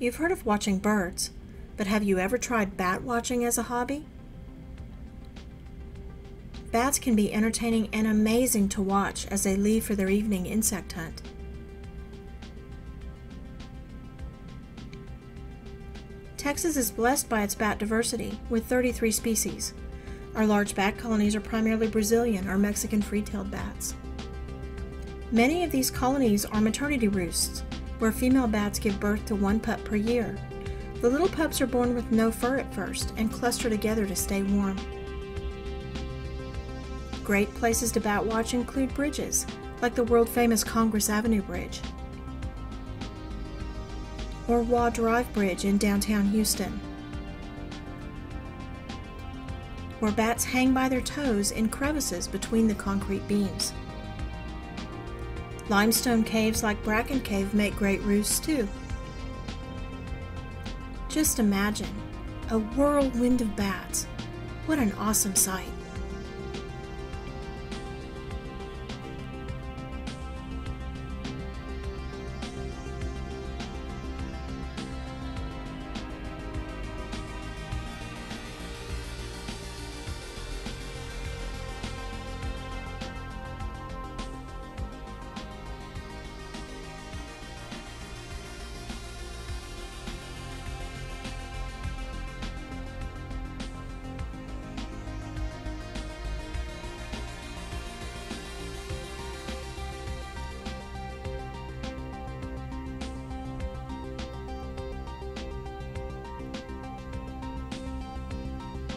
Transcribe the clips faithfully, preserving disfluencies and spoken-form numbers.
You've heard of watching birds, but have you ever tried bat watching as a hobby? Bats can be entertaining and amazing to watch as they leave for their evening insect hunt. Texas is blessed by its bat diversity, with thirty-three species. Our large bat colonies are primarily Brazilian or Mexican free-tailed bats. Many of these colonies are maternity roosts, where female bats give birth to one pup per year. The little pups are born with no fur at first and cluster together to stay warm. Great places to bat watch include bridges, like the world-famous Congress Avenue Bridge, or Waugh Drive Bridge in downtown Houston, where bats hang by their toes in crevices between the concrete beams. Limestone caves like Bracken Cave make great roosts too. Just imagine, a whirlwind of bats. What an awesome sight!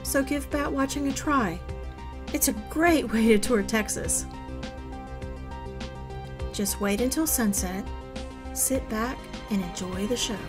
So give bat watching a try. It's a great way to tour Texas. Just wait until sunset, sit back, and enjoy the show.